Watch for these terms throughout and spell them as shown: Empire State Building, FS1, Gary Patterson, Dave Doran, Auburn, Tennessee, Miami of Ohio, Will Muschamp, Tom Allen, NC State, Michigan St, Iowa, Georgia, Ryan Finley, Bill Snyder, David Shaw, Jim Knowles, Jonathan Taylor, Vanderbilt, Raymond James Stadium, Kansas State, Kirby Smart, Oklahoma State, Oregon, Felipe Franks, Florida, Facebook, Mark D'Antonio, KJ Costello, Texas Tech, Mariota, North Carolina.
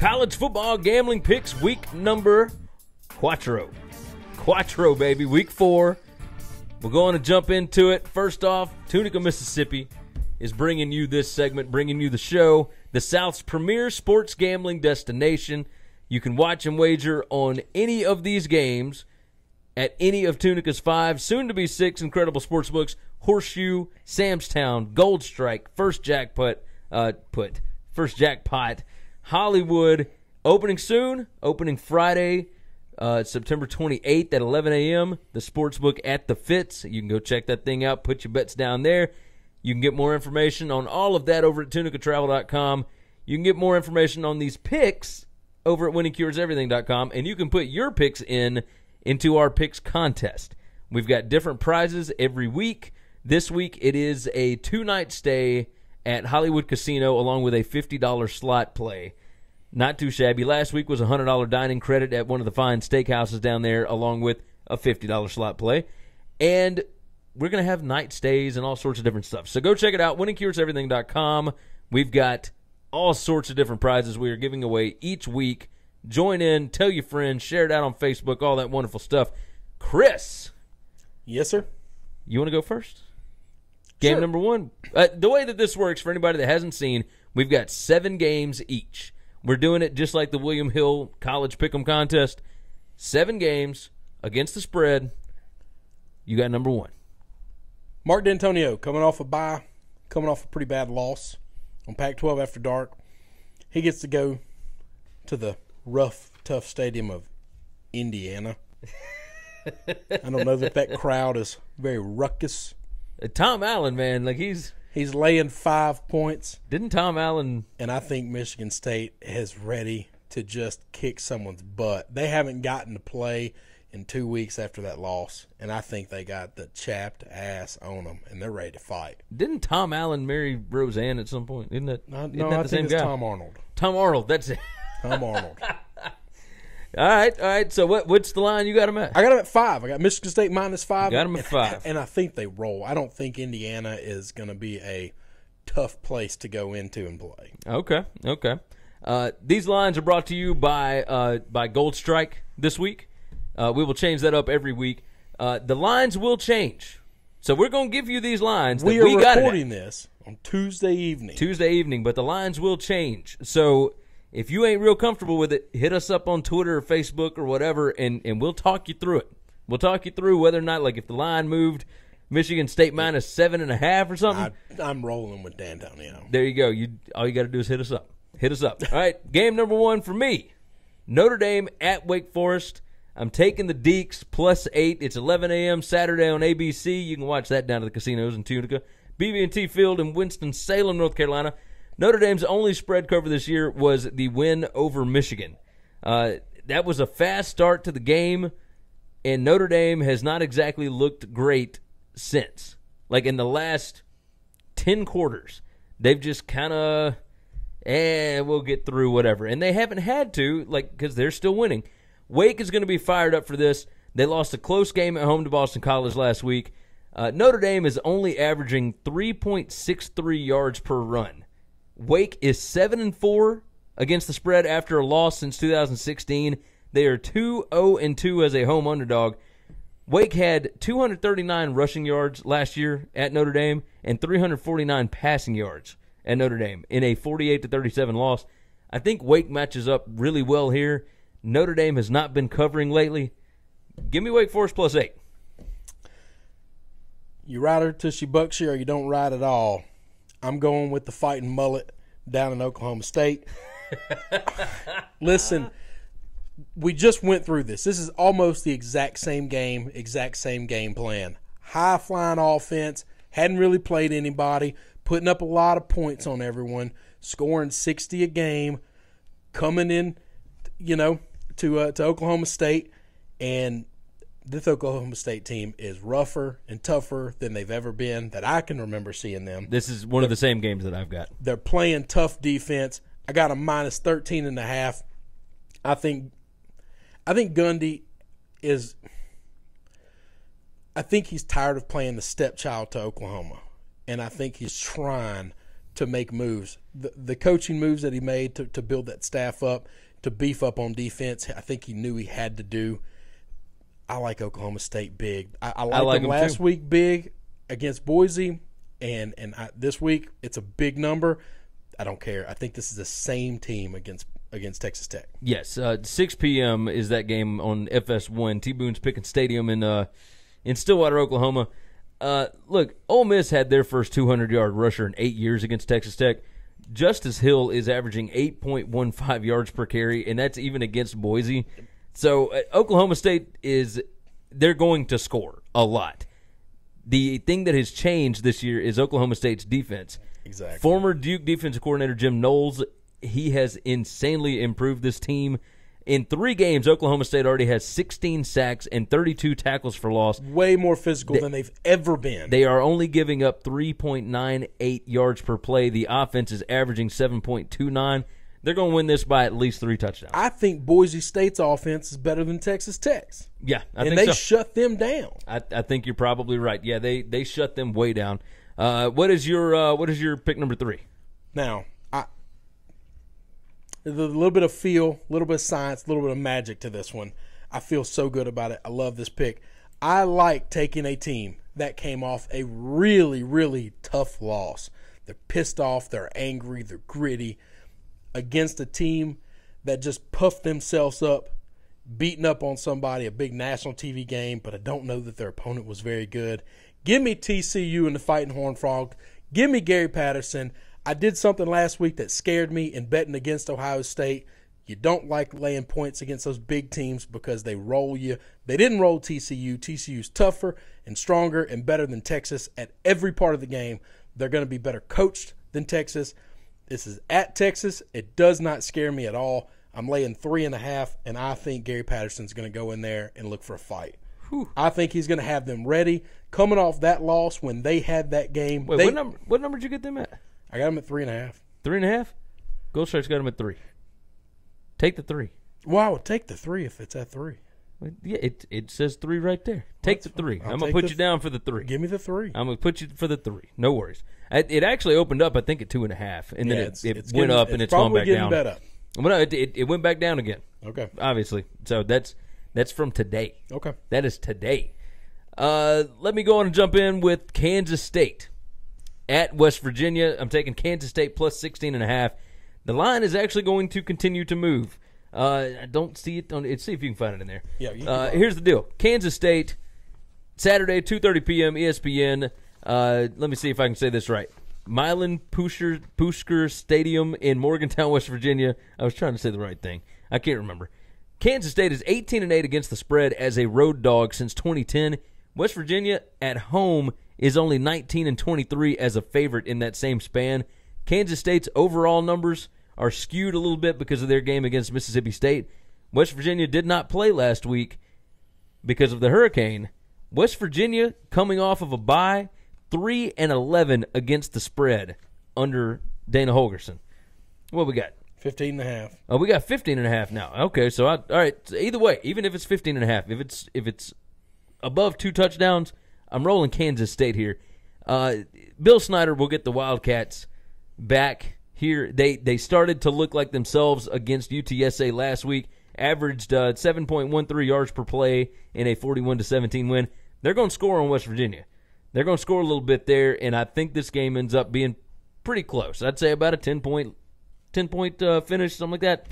College football gambling picks, week number quattro. Quattro, baby, week 4. We're going to jump into it. First off, Tunica, Mississippi is bringing you this segment, bringing you the show, the South's premier sports gambling destination. You can watch and wager on any of these games at any of Tunica's 5, soon-to-be 6 incredible sportsbooks: Horseshoe, Samstown, Gold Strike, First Jackpot, Hollywood. Opening soon, opening Friday, September 28th at 11 a.m., the sportsbook at the Fitz. You can go check that thing out, put your bets down there. You can get more information on all of that over at tunicatravel.com. You can get more information on these picks over at winningcureseverything.com, and you can put your picks into our picks contest. We've got different prizes every week. This week it is a 2-night stay at Hollywood Casino along with a $50 slot play. Not too shabby. Last week was a $100 dining credit at one of the fine steakhouses down there along with a $50 slot play. And we're going to have night stays and all sorts of different stuff. So go check it out, winningcureseverything.com. We've got all sorts of different prizes we are giving away each week. Join in, tell your friends, share it out on Facebook, all that wonderful stuff. Chris. Yes, sir? You want to go first? Game sure. Number 1. The way that this works, for anybody that hasn't seen, we've got 7 games each. We're doing it just like the William Hill College Pick'em Contest. 7 games against the spread. You got number 1. Mark D'Antonio, coming off a bye, coming off a pretty bad loss on Pac-12 After Dark. He gets to go to the rough, tough stadium of Indiana. I don't know that crowd is very ruckus. Tom Allen, man, like he's laying 5 points. Didn't Tom Allen? And I think Michigan State is ready to just kick someone's butt. They haven't gotten to play in 2 weeks after that loss, and I think they got the chapped ass on them, and they're ready to fight. Didn't Tom Allen marry Roseanne at some point? Isn't that the same guy? Tom Arnold. Tom Arnold, that's it. Tom Arnold. All right. So what's the line you got them at? I got them at 5. I got Michigan State -5. You got them at 5. And I think they roll. I don't think Indiana is going to be a tough place to go into and play. Okay. These lines are brought to you by Gold Strike this week. We will change that up every week. The lines will change. So we're going to give you these lines. We are recording this on Tuesday evening. But the lines will change. So if you ain't real comfortable with it, hit us up on Twitter or Facebook or whatever, and we'll talk you through it. We'll talk you through whether or not, like, if the line moved Michigan State -7.5 or something. I'm rolling with D'Antonio. There you go. All you got to do is hit us up. All right, game number 1 for me, Notre Dame at Wake Forest. I'm taking the Deeks +8. It's 11 a.m. Saturday on ABC. You can watch that down at the casinos in Tunica. BB&T Field in Winston-Salem, North Carolina. Notre Dame's only spread cover this year was the win over Michigan. That was a fast start to the game, and Notre Dame has not exactly looked great since. Like, in the last 10 quarters, they've just kind of, we'll get through whatever. And they haven't had to, like, because they're still winning. Wake is going to be fired up for this. They lost a close game at home to Boston College last week. Notre Dame is only averaging 3.63 yards per run. Wake is 7-4 against the spread after a loss since 2016. They are 2-0-2 as a home underdog. Wake had 239 rushing yards last year at Notre Dame and 349 passing yards at Notre Dame in a 48-37 loss. I think Wake matches up really well here. Notre Dame has not been covering lately. Give me Wake Forest +8. You ride her till she bucks you, or you don't ride at all. I'm going with the fighting mullet down in Oklahoma State. Listen, we just went through this. This is almost the exact same game plan. High-flying offense, hadn't really played anybody, putting up a lot of points on everyone, scoring 60 a game, coming in, to Oklahoma State. And this Oklahoma State team is rougher and tougher than they've ever been that I can remember seeing them. This is one of the same games that I've got. They're playing tough defense. I got a -13.5. I think Gundy is – I think he's tired of playing the stepchild to Oklahoma, and I think he's trying to make moves. The coaching moves that he made to build that staff up, to beef up on defense, I think he knew he had to do. I like Oklahoma State big. I like them last week big against Boise, and this week it's a big number. I don't care. I think this is the same team against Texas Tech. Yes, 6 p.m. is that game on FS1, T. Boone's Pickens Stadium in Stillwater, Oklahoma. Look, Ole Miss had their first 200-yard rusher in 8 years against Texas Tech. Justice Hill is averaging 8.15 yards per carry, and that's even against Boise. So Oklahoma State they're going to score a lot. The thing that has changed this year is Oklahoma State's defense. Exactly. Former Duke defensive coordinator Jim Knowles, he has insanely improved this team. In 3 games, Oklahoma State already has 16 sacks and 32 tackles for loss. Way more physical than they've ever been. They are only giving up 3.98 yards per play. The offense is averaging 7.29. They're going to win this by at least 3 touchdowns. I think Boise State's offense is better than Texas Tech's. Yeah, I think they shut them down. I think you're probably right. Yeah, they shut them way down. What is your pick number 3? Now, a little bit of feel, a little bit of science, a little bit of magic to this one. I feel so good about it. I love this pick. I like taking a team that came off a really, really tough loss. They're pissed off. They're angry. They're gritty. Against a team that just puffed themselves up, beating up on somebody, a big national TV game, but I don't know that their opponent was very good. Give me TCU and the Fighting Horned Frog. Give me Gary Patterson. I did something last week that scared me in betting against Ohio State. You don't like laying points against those big teams because they roll you. They didn't roll TCU. TCU's tougher and stronger and better than Texas at every part of the game. They're going to be better coached than Texas. This is at Texas. It does not scare me at all. I'm laying 3.5, and I think Gary Patterson's going to go in there and look for a fight. Whew. I think he's going to have them ready. Coming off that loss when they had that game. Wait, what number did you get them at? I got them at 3.5. 3.5? Gold Strike's got them at 3. Take the 3. Well, I would take the 3 if it's at 3. Well, yeah, it says 3 right there. Take the 3. I'm going to put you down for the 3. Give me the 3. I'm going to put you for the 3. No worries. It actually opened up, I think, at 2.5, and then it went up and it's gone back down. Probably getting bet up. Well, no, it went back down again. Okay. Obviously. So that's from today. Okay. That is today. Let me go on and jump in with Kansas State at West Virginia. I'm taking Kansas State plus 16.5. The line is actually going to continue to move. I don't see it. See if you can find it in there. Yeah. Here's the deal. Kansas State, Saturday, 2:30 p.m. ESPN. Let me see if I can say this right. Milan Pusker Stadium in Morgantown, West Virginia. I was trying to say the right thing. I can't remember. Kansas State is 18-8 against the spread as a road dog since 2010. West Virginia at home is only 19-23 as a favorite in that same span. Kansas State's overall numbers are skewed a little bit because of their game against Mississippi State. West Virginia did not play last week because of the hurricane. West Virginia coming off of a bye, 3-11 against the spread under Dana Holgerson. What we got? 15.5. Oh, we got 15.5 now. Okay, so all right. Either way, even if it's 15.5, if it's above 2 touchdowns, I'm rolling Kansas State here. Bill Snyder will get the Wildcats back here. They started to look like themselves against UTSA last week, averaged 7.13 yards per play in a 41-17 win. They're going to score on West Virginia. They're going to score a little bit there, and I think this game ends up being pretty close. I'd say about a 10-point finish, something like that,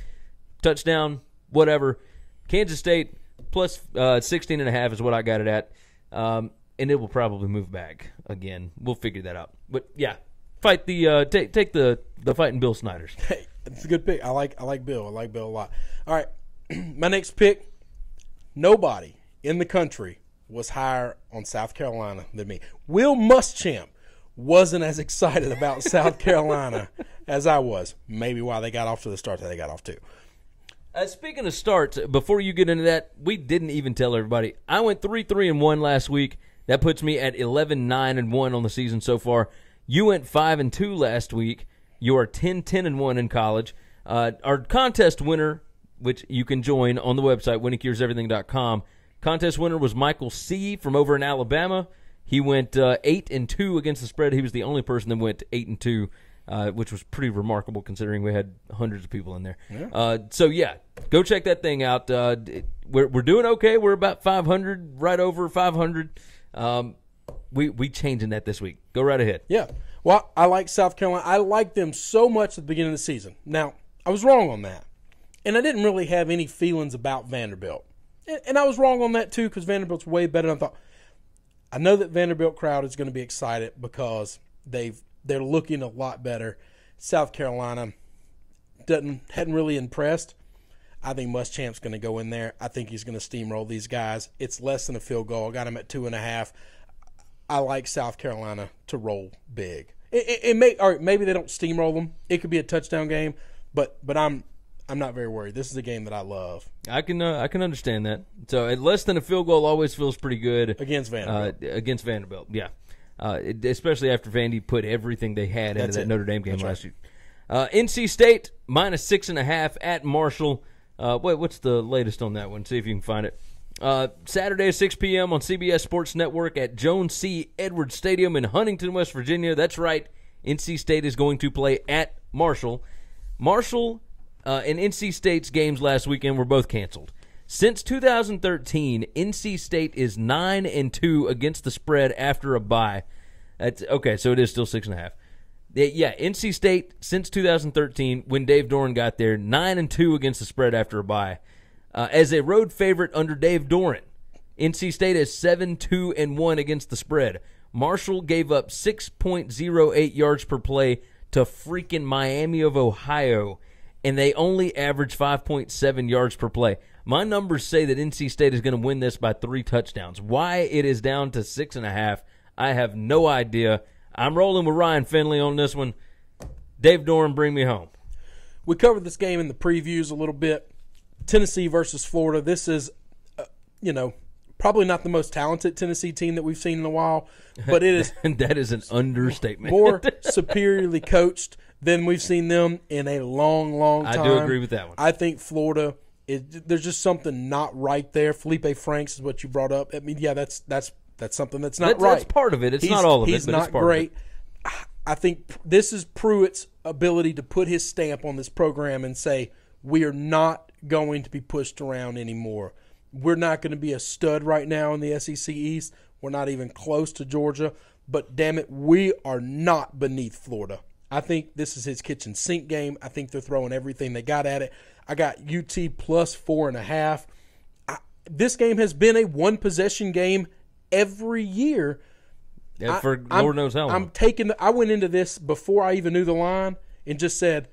touchdown, whatever. Kansas State plus 16.5 is what I got it at. And it will probably move back again. We'll figure that out. But yeah, take the Fighting Bill Snyders. Hey, it's a good pick. I like Bill. I like Bill a lot. All right, my next pick. Nobody in the country was higher on South Carolina than me. Will Muschamp wasn't as excited about South Carolina as I was. Maybe why they got off to the start that they got off to. Speaking of starts, before you get into that, we didn't even tell everybody. I went 3-3-1 last week. That puts me at 11-9-1 on the season so far. You went 5-2 last week. You are 10-10-1 in college. Our contest winner, which you can join on the website, winningcureseverything.com. Contest winner was Michael C. from over in Alabama. He went 8-2 against the spread. He was the only person that went 8-2. which was pretty remarkable considering we had hundreds of people in there. Yeah. So, yeah, go check that thing out. We're doing okay. We're about 500, right over 500. We changing that this week. Go right ahead. Yeah. Well, I like South Carolina. I liked them so much at the beginning of the season. Now, I was wrong on that, and I didn't really have any feelings about Vanderbilt. And I was wrong on that, too, because Vanderbilt's way better than I thought. I know that Vanderbilt crowd is going to be excited because they're looking a lot better. South Carolina hadn't really impressed. I think Muschamp's going to go in there. I think he's going to steamroll these guys. It's less than a field goal. I got him at 2.5. I like South Carolina to roll big. Maybe they don't steamroll them. It could be a touchdown game, but I'm not very worried. This is a game that I love. I can understand that. So at less than a field goal always feels pretty good against Vanderbilt. Yeah, especially after Vandy put everything they had into that Notre Dame game last year. NC State minus 6.5 at Marshall. What's the latest on that one? See if you can find it. Saturday at 6 p.m. on CBS Sports Network at Jones C. Edwards Stadium in Huntington, West Virginia. That's right. NC State is going to play at Marshall. Marshall and NC State's games last weekend were both canceled. Since 2013, NC State is 9-2 against the spread after a bye. Okay, so it is still 6.5. Yeah, NC State since 2013, when Dave Doran got there, 9-2 against the spread after a bye. As a road favorite under Dave Doran, NC State is 7-2-1 against the spread. Marshall gave up 6.08 yards per play to freaking Miami of Ohio, and they only average 5.7 yards per play. My numbers say that NC State is going to win this by 3 touchdowns. Why it is down to 6.5, I have no idea. I'm rolling with Ryan Finley on this one. Dave Doran, bring me home. We covered this game in the previews a little bit. Tennessee versus Florida. This is, probably not the most talented Tennessee team that we've seen in a while, but it is. That is an understatement. More superiorly coached than we've seen them in a long, long time. I do agree with that one. I think Florida, there's just something not right there. Felipe Franks is what you brought up. I mean, yeah, that's something that's not right. That's part of it. It's not all of it, but it's part of it. He's not great. I think this is Pruitt's ability to put his stamp on this program and say, we are not going to be pushed around anymore. We're not going to be a stud right now in the SEC East. We're not even close to Georgia, but damn it, we are not beneath Florida. I think this is his kitchen sink game. I think they're throwing everything they got at it. I got UT plus 4.5. This game has been a one-possession game every year. Yeah, for Lord knows how long. I went into this before I even knew the line and just said,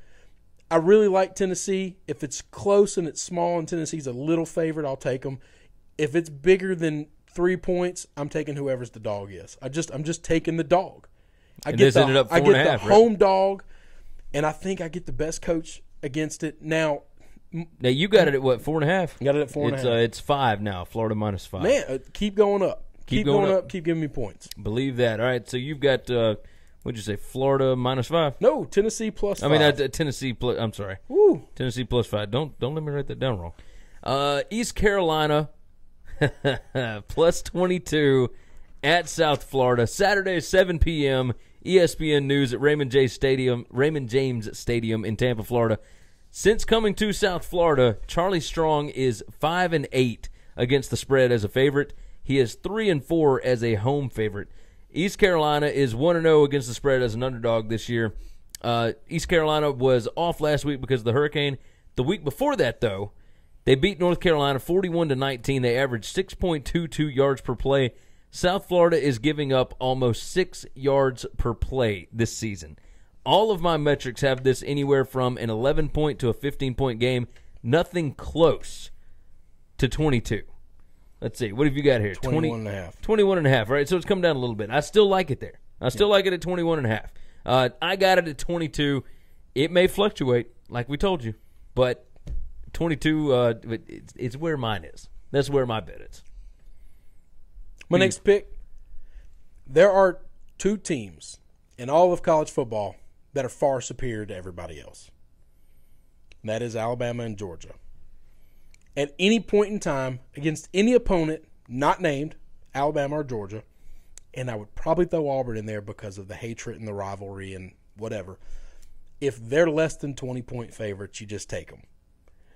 I really like Tennessee. If it's close and it's small and Tennessee's a little favorite, I'll take them. If it's bigger than 3 points, I'm taking whoever's the dog is. I'm just taking the dog. I get the home dog, and I think I get the best coach against it. Now you got it at what, 4.5? Got it at 4.5. It's 5 now. Florida minus 5. Man, keep going up. Keep going up. Keep giving me points. Believe that. All right, so you've got. What'd you say, Florida minus 5? No, Tennessee plus 5. Tennessee plus – I'm sorry. Woo. Tennessee plus 5. Don't let me write that down wrong. East Carolina plus 22 at South Florida. Saturday, 7 p.m., ESPN News at Raymond James Stadium in Tampa, Florida. Since coming to South Florida, Charlie Strong is 5-8 against the spread as a favorite. He is 3-4 as a home favorite. East Carolina is 1-0 against the spread as an underdog this year. East Carolina was off last week because of the hurricane. The week before that, though, they beat North Carolina 41-19. They averaged 6.22 yards per play. South Florida is giving up almost 6 yards per play this season. All of my metrics have this anywhere from an 11-point to a 15-point game. Nothing close to 22. Let's see. What have you got here? 21.5. 21.5, right? So it's come down a little bit. I still like it there. I still like it at 21.5. I got it at 22. It may fluctuate, like we told you, but 22, it's where mine is. That's where my bet is. My next pick, there are 2 teams in all of college football that are far superior to everybody else, and that is Alabama and Georgia. At any point in time, against any opponent not named Alabama or Georgia, and I would probably throw Auburn in there because of the hatred and the rivalry and whatever. if they're less than 20-point favorites, you just take them.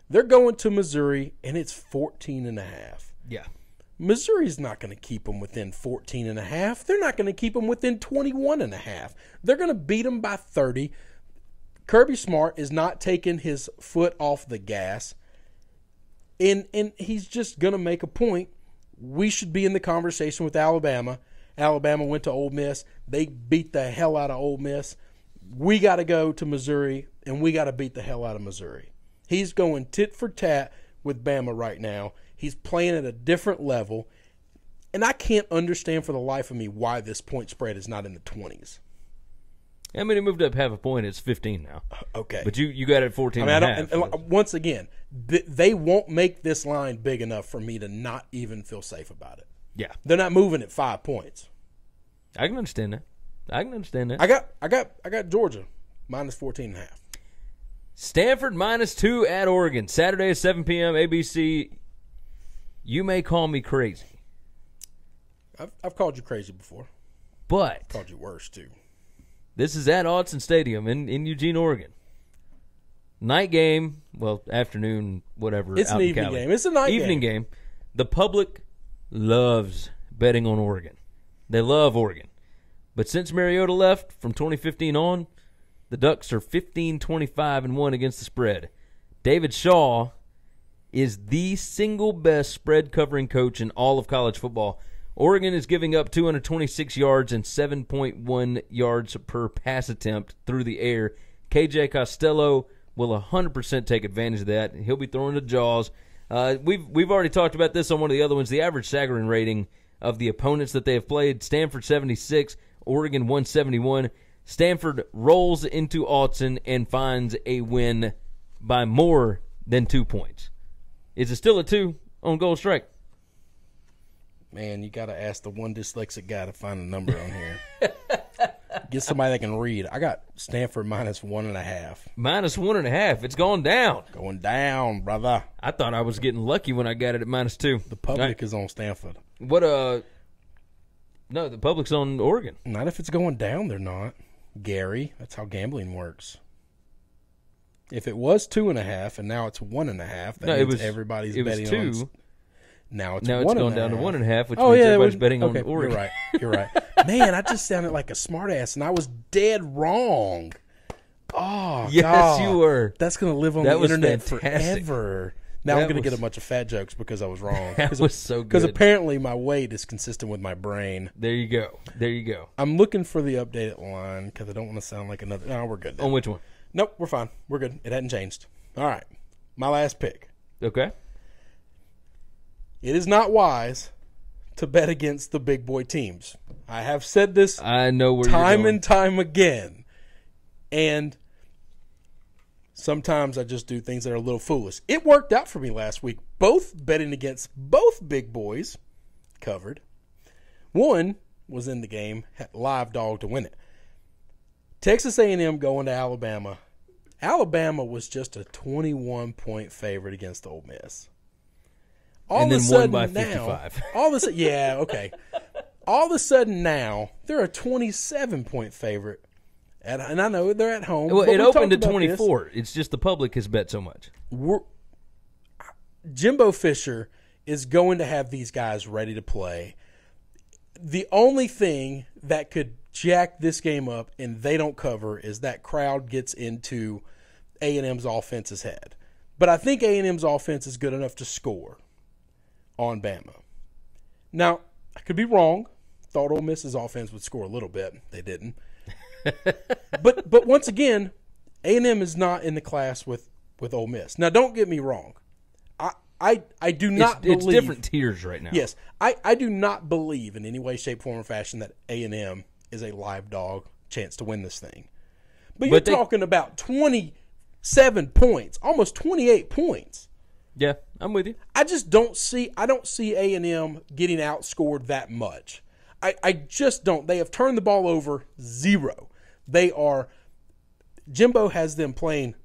They're going to Missouri, and it's 14.5. Yeah. Missouri's not going to keep them within 14.5. They're not going to keep them within 21.5. They're going to beat them by 30. Kirby Smart is not taking his foot off the gas, and he's just going to make a point. We should be in the conversation with Alabama. Alabama went to Ole Miss. They beat the hell out of Ole Miss. We got to go to Missouri, and we got to beat the hell out of Missouri. He's going tit for tat with Bama right now. He's playing at a different level, and I can't understand for the life of me why this point spread is not in the 20s. I mean, it moved up half a point. It's 15 now. Okay. But you got it at 14 and a half. And once again, they won't make this line big enough for me to not even feel safe about it. Yeah. They're not moving at 5 points. I can understand that. I got Georgia minus 14.5. Stanford minus 2 at Oregon. Saturday at 7 p.m. ABC. You may call me crazy. I've called you crazy before. But I've called you worse, too. This is at Autzen Stadium in Eugene, Oregon. Night game. Well, afternoon, whatever. It's an evening game. It's a night game. Evening game. The public loves betting on Oregon. They love Oregon. But since Mariota left from 2015 on, the Ducks are 15-25-1 against the spread. David Shaw is the single best spread covering coach in all of college football. Oregon is giving up 226 yards and 7.1 yards per pass attempt through the air. KJ Costello will 100% take advantage of that. He'll be throwing the jaws. We've already talked about this on one of the other ones. The average Sagarin rating of the opponents that they have played, Stanford 76, Oregon 171. Stanford rolls into Autzen and finds a win by more than 2 points. Is it still a 2 on Gold Strike? Man, you got to ask the one dyslexic guy to find a number on here. Get somebody that can read. I got Stanford minus 1.5. Minus 1.5. It's going down. Going down, brother. I thought I was getting lucky when I got it at minus 2. The public is on Stanford. No, the public's on Oregon. Not if it's going down, they're not. Gary, that's how gambling works. If it was 2.5 and now it's 1.5, that means everybody's betting on it. Now it's going down to 1.5, which means everybody's betting on Oregon. You're right. Man, I just sounded like a smartass, and I was dead wrong. Oh, yes, God. You were. That's going to live on the internet forever. Now I'm going to get a bunch of fat jokes because I was wrong. That was so good. Because apparently my weight is consistent with my brain. There you go. I'm looking for the updated line because I don't want to sound like another. No, we're good then. On which one? Nope, we're fine. We're good. It hadn't changed. All right. My last pick. Okay. It is not wise to bet against the big boy teams. I have said this time and time again. And sometimes I just do things that are a little foolish. It worked out for me last week. Betting against both big boys covered. One was in the game, had live dog to win it. Texas A&M going to Alabama. Alabama was just a 21-point favorite against Ole Miss. All of a sudden, won by 55. All of a sudden now, they're a 27-point favorite. And I know they're at home. Well, it opened at 24. It's just the public has bet so much. Jimbo Fisher is going to have these guys ready to play. The only thing that could jack this game up and they don't cover is that crowd gets into A&M's offense's head. But I think A&M's offense is good enough to score on Bama. Now, I could be wrong. Thought Ole Miss's offense would score a little bit. They didn't. but once again, A&M is not in the class with Ole Miss. Now, don't get me wrong. I do not believe. It's different tiers right now. Yes. I do not believe in any way, shape, form, or fashion that A&M is a live dog chance to win this thing. But you're talking about 27 points, almost 28 points. Yeah, I'm with you. I don't see A&M getting outscored that much. I just don't. They have turned the ball over 0. Jimbo has them playing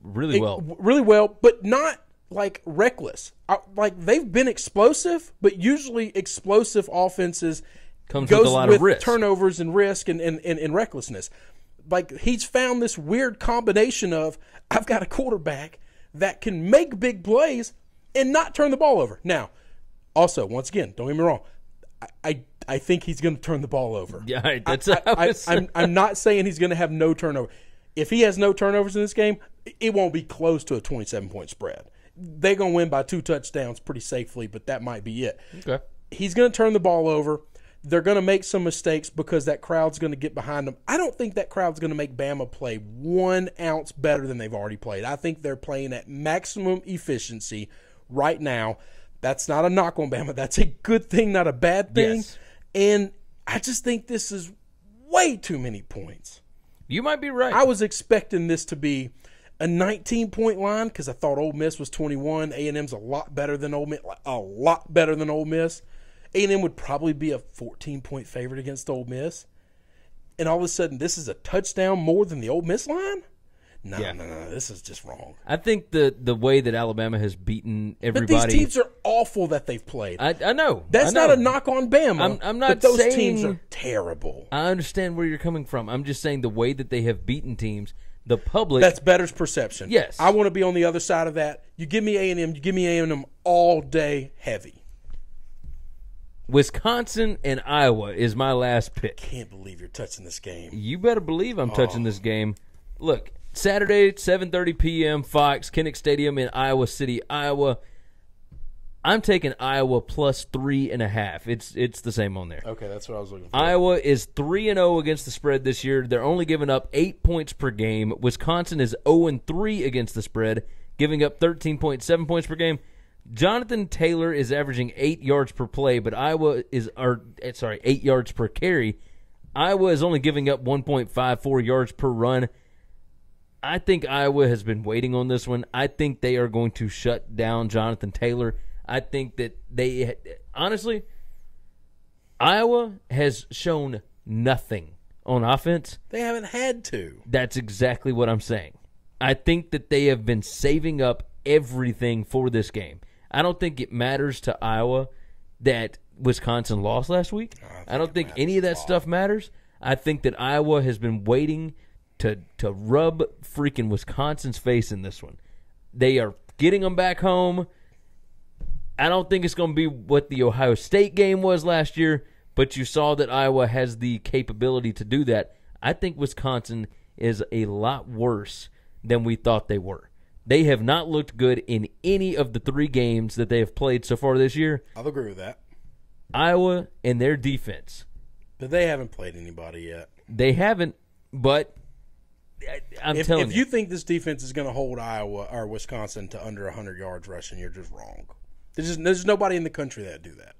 really well, but not like reckless. Like they've been explosive, but usually explosive offenses comes with a lot of risk, turnovers and risk and recklessness. like he's found this weird combination of I've got a quarterback that can make big plays and not turn the ball over. Now, also, once again, don't get me wrong, I think he's going to turn the ball over. Yeah, that's I'm not saying he's going to have no turnover. If he has no turnovers in this game, it won't be close to a 27-point spread. They're going to win by 2 touchdowns pretty safely, but that might be it. Okay. He's going to turn the ball over. They're going to make some mistakes because that crowd's going to get behind them. I don't think that crowd's going to make Bama play 1 ounce better than they've already played. I think they're playing at maximum efficiency right now. That's not a knock on Bama. That's a good thing, not a bad thing. Yes. And I just think this is way too many points. You might be right. I was expecting this to be a 19-point line because I thought Ole Miss was 21. A&M's a lot better than Ole Miss. A lot better than Ole Miss. A&M would probably be a 14-point favorite against Ole Miss. And all of a sudden, this is a touchdown more than the Ole Miss line? No, yeah. No, this is just wrong. I think the way that Alabama has beaten everybody. But these teams are awful that they've played. I know. That's not a knock on Bama. I'm not saying. But those teams are terrible. I understand where you're coming from. I'm just saying the way that they have beaten teams, the public. That's better's perception. Yes. I want to be on the other side of that. You give me A&M, all day heavy. Wisconsin and Iowa is my last pick. I can't believe you're touching this game. You better believe I'm touching this game. Look, Saturday, 7:30 p.m., Fox, Kinnick Stadium in Iowa City, Iowa. I'm taking Iowa plus 3.5. It's the same on there. Okay, that's what I was looking for. Iowa is 3-0 against the spread this year. They're only giving up 8 points per game. Wisconsin is 0-3 against the spread, giving up 13.7 points per game. Jonathan Taylor is averaging 8 yards per play, but Iowa is 8 yards per carry. Iowa is only giving up 1.54 yards per run. I think Iowa has been waiting on this one. I think they are going to shut down Jonathan Taylor. I think that they honestly, Iowa has shown nothing on offense. They haven't had to. That's exactly what I'm saying. I think that they have been saving up everything for this game. I don't think it matters to Iowa that Wisconsin lost last week. I don't think any of that stuff matters. I think that Iowa has been waiting to rub freaking Wisconsin's face in this one. They are getting them back home. I don't think it's going to be what the Ohio State game was last year, but you saw that Iowa has the capability to do that. I think Wisconsin is a lot worse than we thought they were. They have not looked good in any of the 3 games that they have played so far this year. I'll agree with that. Iowa and their defense. But they haven't played anybody yet. They haven't, but I'm telling you. If you think this defense is going to hold Iowa or Wisconsin to under 100 yards rushing, you're just wrong. There's nobody in the country that do that.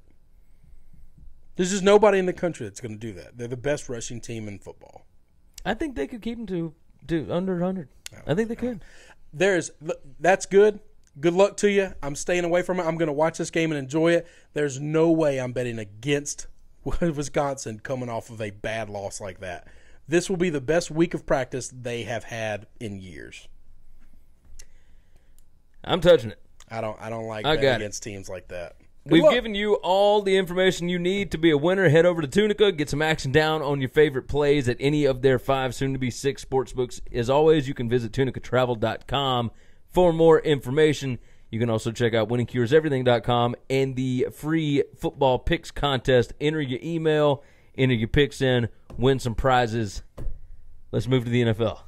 There's just nobody in the country that's going to do that. They're the best rushing team in football. I think they could keep them to under 100. I think they could. That's good. Good luck to you. I'm staying away from it. I'm going to watch this game and enjoy it. There's no way I'm betting against Wisconsin coming off of a bad loss like that. This will be the best week of practice they have had in years. I'm touching it. I don't like betting against teams like that. We've given you all the information you need to be a winner. Head over to Tunica. Get some action down on your favorite plays at any of their 5, soon-to-be 6 sportsbooks. As always, you can visit tunicatravel.com for more information. You can also check out winningcureseverything.com and the free football picks contest. Enter your email, enter your picks in, win some prizes. Let's move to the NFL.